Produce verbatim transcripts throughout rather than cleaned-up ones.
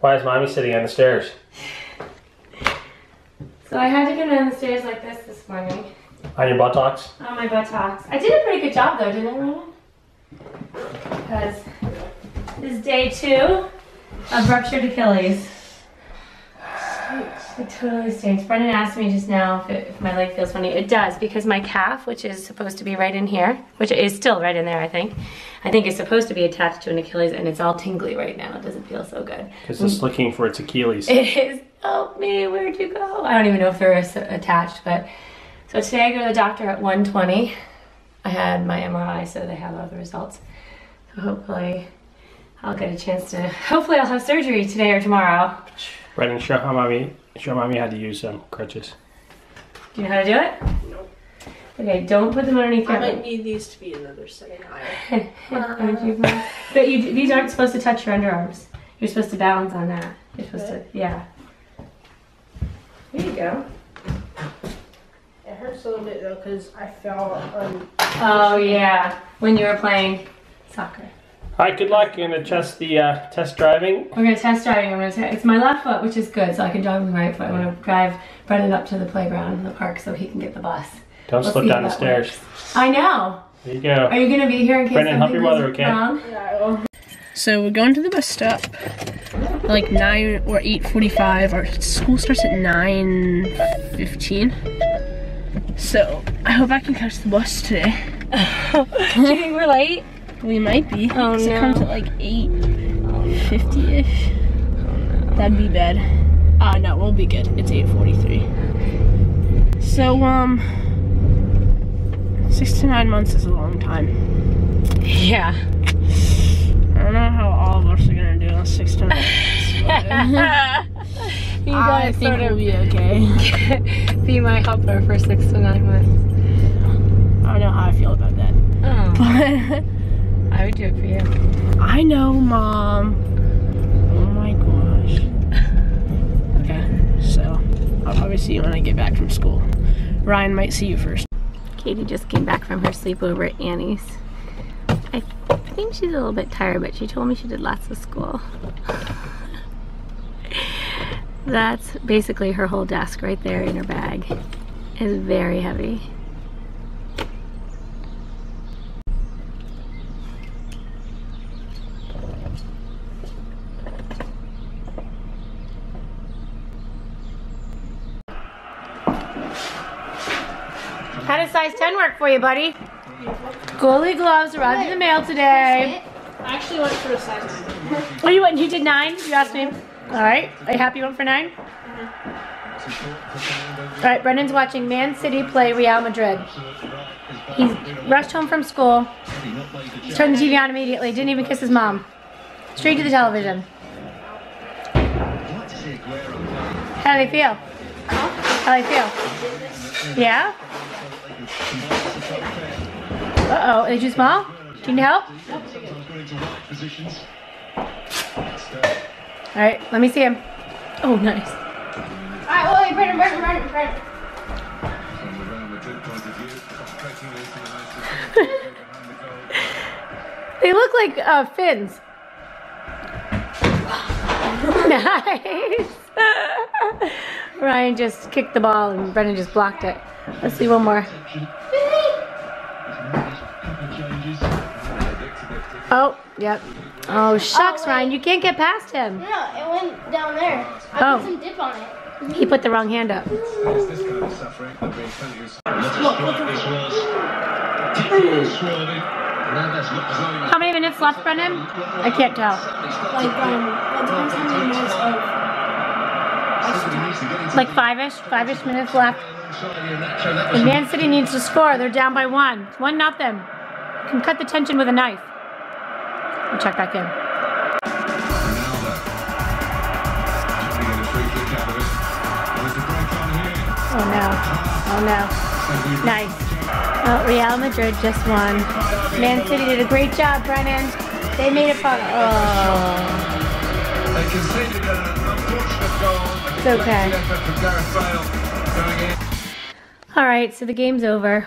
Why is mommy sitting on the stairs? So I had to come down the stairs like this this morning. On your buttocks? On my buttocks. I did a pretty good job though, didn't I, Ryan? Because this is day two of ruptured Achilles. It totally stinks. Brendan asked me just now if, it, if my leg feels funny. It does, because my calf, which is supposed to be right in here, which is still right in there, I think, I think it's supposed to be attached to an Achilles, and it's all tingly right now. It doesn't feel so good. Because it's looking for its Achilles. It is. Help me, where'd you go? I don't even know if they're attached, but... So today I go to the doctor at one twenty. I had my M R I, so they have all the results. So hopefully I'll get a chance to... Hopefully I'll have surgery today or tomorrow. Brendan, show how mommy... Show mommy how to use um, crutches. Do you know how to do it? No. Okay, don't put them underneath your... I might need these to be another setting higher. uh. But you, these aren't supposed to touch your underarms. You're supposed to balance on that. You're supposed okay. to, yeah. There you go. It hurts a little bit though, because I fell on... Oh yeah, when you were playing soccer. All right, good luck. You're gonna test the uh, test driving. We're gonna test driving. I'm gonna it's my left foot, which is good, so I can drive with my right foot. I'm gonna drive Brendan up to the playground in the park so he can get the bus. Don't we'll slip down the stairs. Works. I know. There you go. Are you gonna be here in case Brendan, help your mother, okay? Wrong? Yeah, I will. So we're going to the bus stop at like nine or eight forty-five. Our school starts at nine fifteen. So I hope I can catch the bus today. Do you think we're late? We might be. Oh no. It comes at like eight fifty ish. That'd be bad. Uh no, we'll be good. It's eight forty-three. So um, six to nine months is a long time. Yeah. I don't know how all of us are gonna do in six to nine months. You guys I think sort of we'll be okay. Be my helper for six to nine months. I don't know how I feel about that. Oh. But I would do it for you. I know, Mom. Oh my gosh. Okay, so I'll probably see you when I get back from school. Ryan might see you first. Katie just came back from her sleepover at Annie's. I think she's a little bit tired, but she told me she did lots of school. That's basically her whole desk right there in her bag. It's very heavy. How does size ten work for you, buddy? Goalie gloves arrived in the mail today. I actually went for a size nine. Oh, you went? You did nine? You asked me. All right. Are you happy you went for nine? Mm-hmm. All right. Brendan's watching Man City play Real Madrid. He's rushed home from school. Turned the T V on immediately. Didn't even kiss his mom. Straight to the television. How do they feel? How do they feel? Yeah. Uh-oh, are they too small? Do you need help? All right, let me see him. Oh, nice. All right, Willie, Brendan, Brendan, Brendan, Brendan. They look like uh, fins. Nice. Ryan just kicked the ball and Brendan just blocked it. Let's see one more. Oh, yep. Oh, shucks, oh, Ryan. You can't get past him. No, it went down there. I oh. put some dip on it. He put the wrong hand up. How many minutes left, Brendan? I can't tell. Like, um, like five-ish? Five-ish minutes left. And Man City needs to score. They're down by one. One nothing. Can cut the tension with a knife. We'll check back in. Oh no. Oh no. Nice. Oh, Real Madrid just won. Man City did a great job, Brendan. They made it fun. Oh. It's okay. Alright, so the game's over.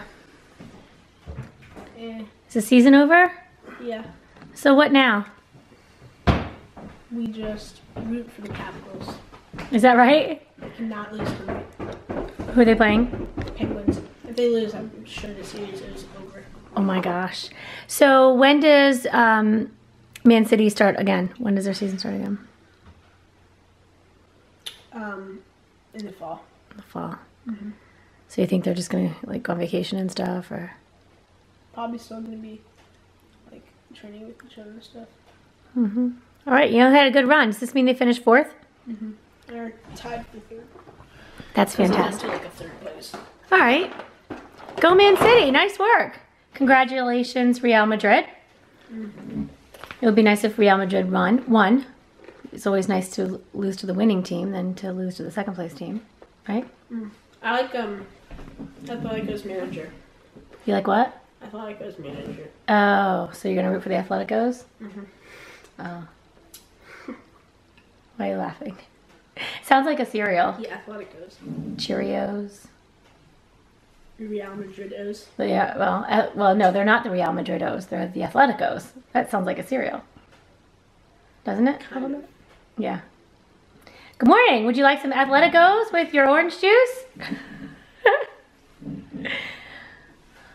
Is the season over? Yeah. So what now? we just root for the Capitals. Is that right? They cannot lose tonight. Who are they playing? Penguins. If they lose, I'm sure the series is over. Oh my gosh. So when does um, Man City start again? When does their season start again? Um, in the fall. In the fall. Mm-hmm. So you think they're just gonna like go on vacation and stuff, or? Probably still gonna be like training with each other and stuff. Mm-hmm. All right, you know, they had a good run. Does this mean they finished fourth? Mm-hmm. They're tied for third. That's fantastic. Like a third place. All right, go Man City! Nice work. Congratulations, Real Madrid. Mm-hmm. It would be nice if Real Madrid won. Won. It's always nice to lose to the winning team than to lose to the second place team, right? Mm. I like um, Athleticos manager. You like what? Athleticos manager. Oh, so you're gonna root for the Athleticos? Mm-hmm. Oh. Why are you laughing? Sounds like a cereal. Yeah, Athleticos. Cheerios. Real Madridos. Yeah, well, uh, well, no, they're not the Real Madridos. They're the Athleticos. That sounds like a cereal, doesn't it? Kind of. Yeah. Good morning. Would you like some Athleticos with your orange juice?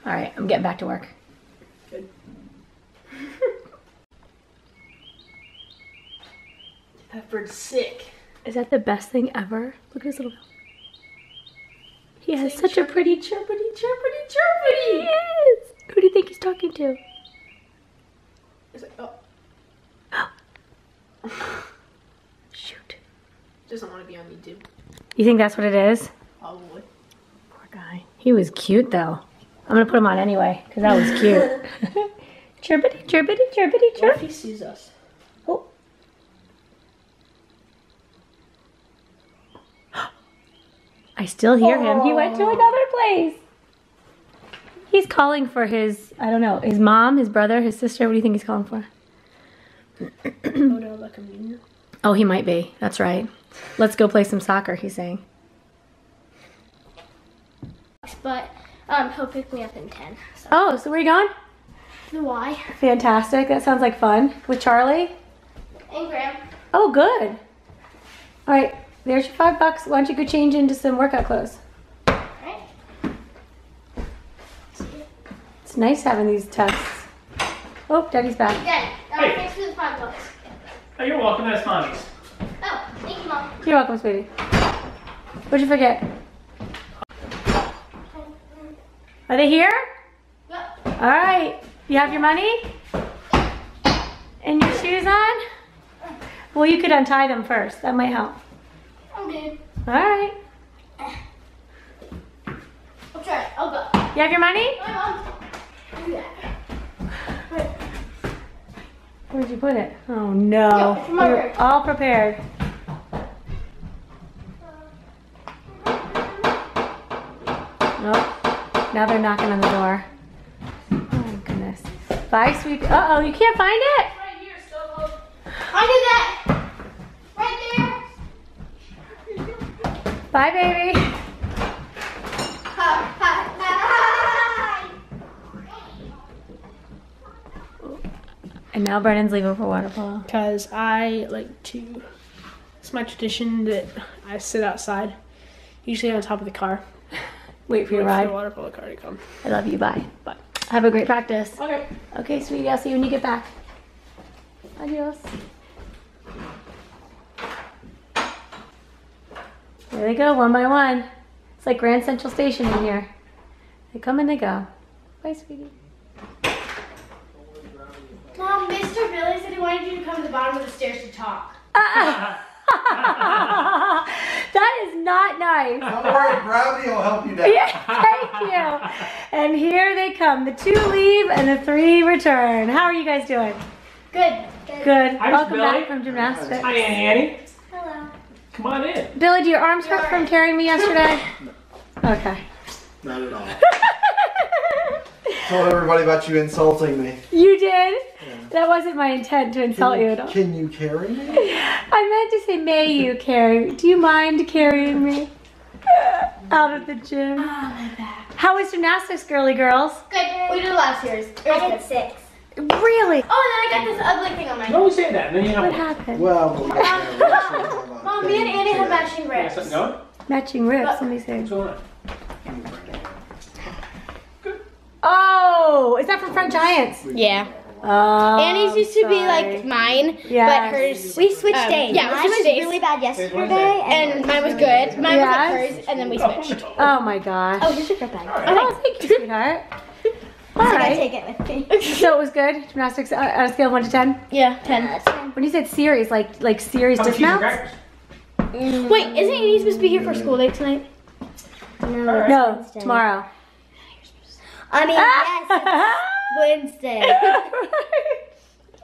All right, I'm getting back to work. Good. That bird's sick. Is that the best thing ever? Look at his little bill. He has such chirpity, a pretty chirpity, chirpity, chirpity. He is. Who do you think he's talking to? Is it, oh. Oh. Shoot. Doesn't want to be on YouTube. You think that's what it is? Probably. Poor guy. He was cute though. I'm gonna put him on anyway because that was cute. Chirpity, chirpity, chirpity, chirp. What if he sees us? Oh. I still hear him. He went to another place. He's calling for his, I don't know, his mom, his brother, his sister. What do you think he's calling for? Oh, he might be. That's right. Let's go play some soccer, he's saying. But um, he'll pick me up in ten. So. Oh, so where are you going? The Y. Fantastic. That sounds like fun. With Charlie? And Graham. Oh, good. All right. There's your five bucks. Why don't you go change into some workout clothes? All right. See you. It's nice having these tests. Oh, Daddy's back. Daddy, um, hey. Thanks for the five bucks. Oh, you're welcome. That's Mommy's. Oh, thank you, Mom. You're welcome, sweetie. What'd you forget? Are they here? Yep. All right. You have your money? And your shoes on? Well, you could untie them first. That might help. Okay. All right. I'll try it. I'll go. You have your money? Where'd you put it? Oh no. Yep, we're all prepared. Nope. Now they're knocking on the door. Oh my goodness. Five sweet. Uh oh, you can't find it? It's right here, Stobo. I did that. Bye, baby. And now Brendan's leaving for water polo. Because I like to, it's my tradition that I sit outside, usually on top of the car. Wait for your ride. Wait for the water polo car to come. I love you, bye. Bye. Have a great practice. Okay. Okay, sweetie, I'll see you when you get back. Adios. There they go, one by one. It's like Grand Central Station in here. They come and they go. Bye, sweetie. Mom, Mister Billy said he wanted you to come to the bottom of the stairs to talk. Uh, that is not nice. Don't worry, gravity will help you now. Yeah, thank you. And here they come. The two leave and the three return. How are you guys doing? Good. Good. Good. Welcome back from gymnastics. Hi, Annie. Hello. Come on in. Billy, do your arms hurt from carrying me yesterday? No. Okay. Not at all. I told everybody about you insulting me. You did? Yeah. That wasn't my intent to insult you, you at all. Can you carry me? I meant to say, may you carry me. Do you mind carrying me out of the gym? Oh, my back. How was gymnastics, girly girls? Good. We did last year's. It was good. Six. Really? Oh, and then I got this ugly thing on my head. Don't say that. Then you what happened? Well, we got Mom, me and Annie have matching rips. Yes, no? Matching rips, but, let me see. Good. Oh, is that from French Giants? Yeah. Oh, Annie's used sorry. to be like mine, yes. but hers. We switched um, days. Yeah, mine was days. really bad yesterday, and, and mine was good. Mine yes. was like hers, and then we switched. Oh my gosh. Oh, here's your grip bag. Right. Oh, thank you, sweetheart. All so right. I take it with me. So it was good. Gymnastics uh, on a scale of one to ten. Yeah, ten. Yeah, ten. When you said series, like like series oh, dismounts. Mm. Wait, isn't Annie supposed to be here for school day tonight? No, right. no, tomorrow. I mean, ah! yes. Wednesday.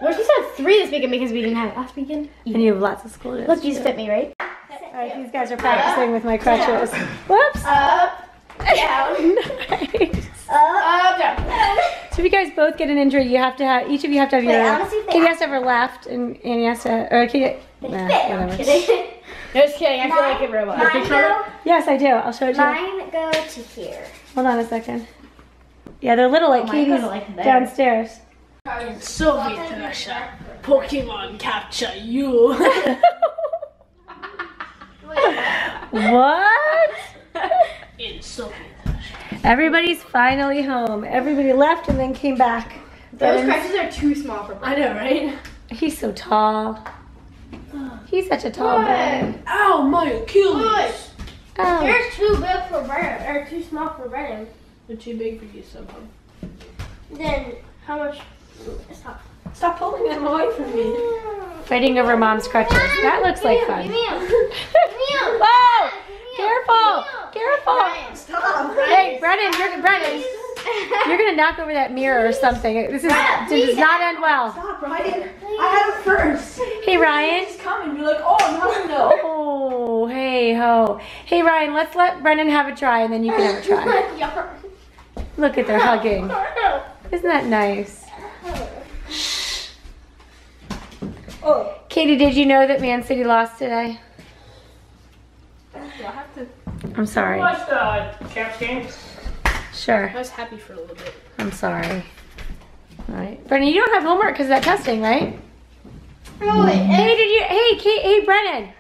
We're supposed to have three this weekend because we didn't have it last weekend. And you have lots of school days. Look, you just fit me, right? All right, these guys are practicing uh, with my crutches. Down. Whoops. Up, down. Nice. Up, down. So if you guys both get an injury, you have to have, each of you have to have Wait, your own. Katie has to have her left, and Annie has to, or Katie, nah, whatever. Kidding. No, just kidding, I mine, feel like a robot. Mine go, yes, I do, I'll show it to mine you. Mine go to here. Hold on a second. Yeah, they're little like oh Katie's God, like downstairs. In Soviet Russia, Pokemon capture you. What? In Soviet Russia. Everybody's finally home. Everybody left and then came back. Those crutches are too small for Brendan. I know, right? He's so tall. He's such a tall man. Ow, my Achilles. Oh. They're too big for Brendan, or too small for Brendan. They're too big for you somehow. Then how much? Stop! Stop pulling them away from me. Fighting over mom's crutches. That looks like fun. Whoa! Careful! Careful! Stop! Hey, Brendan, you're Brendan. You're gonna knock over that mirror or something. This is this does not end well. Stop, Ryan! I had it first. Hey, Ryan. Just come and be like, oh no, no. Oh, hey ho. Hey, Ryan. Let's let Brendan have a try, and then you can have a try. Look at their hugging. Isn't that nice? Oh. Katie, did you know that Man City lost today? Well, I have to I'm sorry. I watched the Caps game. Sure. I was happy for a little bit. I'm sorry. All right. Brendan, you don't have homework because of that testing, right? Oh, hey, did you? Hey, Kate, hey, Brendan.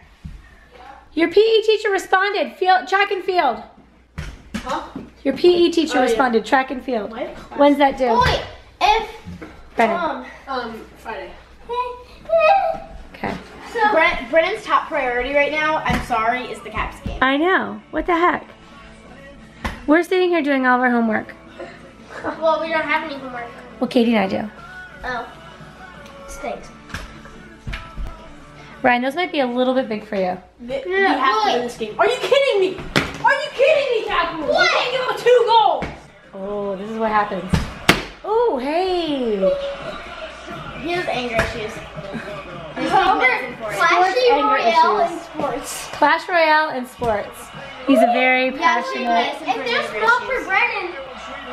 Your P E teacher responded. Field, track and field. Huh? Your P E teacher oh, responded, yeah. track and field. What? When's that due? Oh, wait, if... Brennan. Um, um, Friday. Okay. So, Brent, Brennan's top priority right now, I'm sorry, is the Caps game. I know. What the heck? We're sitting here doing all of our homework. Well, we don't have any homework. Well, Katie and I do. Oh. Stinks. Ryan, those might be a little bit big for you. We, we have to win this game. Are you kidding me? Are you kidding me, Taboo? What? We can't give up two goals. Oh, this is what happens. Oh, hey. He has anger issues. Clash Royale and sports. Clash Royale and sports. He's a very passionate. Yes, if they're small for Brendan,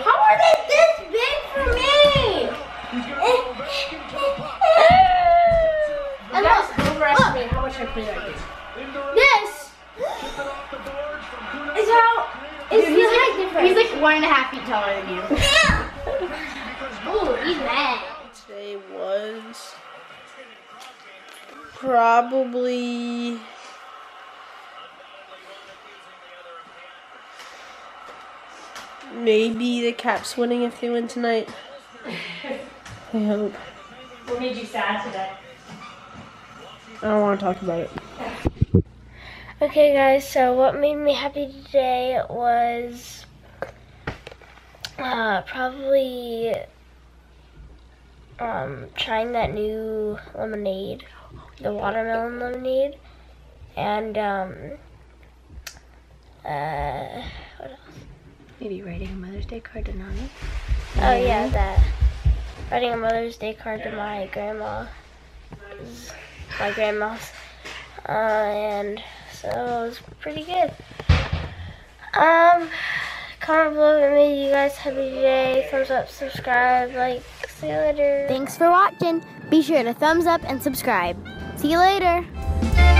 how are they this big for me? And look, overestimate how much I play that game. This. Is how is Dude, he's, like, different. he's like one and a half feet taller than you. Yeah. Ooh, he's mad. Today was probably maybe the Caps winning if they win tonight. I hope. What made you sad today? I don't want to talk about it. Okay guys, so what made me happy today was uh, probably um, trying that new lemonade, the watermelon lemonade, and um, uh, what else? Maybe writing a Mother's Day card to Nani. Oh yeah, that. Writing a Mother's Day card to my grandma, my grandma's, uh, and so it was pretty good. Um, comment below what made you guys happy today. Thumbs up, subscribe, like. See you later. Thanks for watching. Be sure to thumbs up and subscribe. See you later.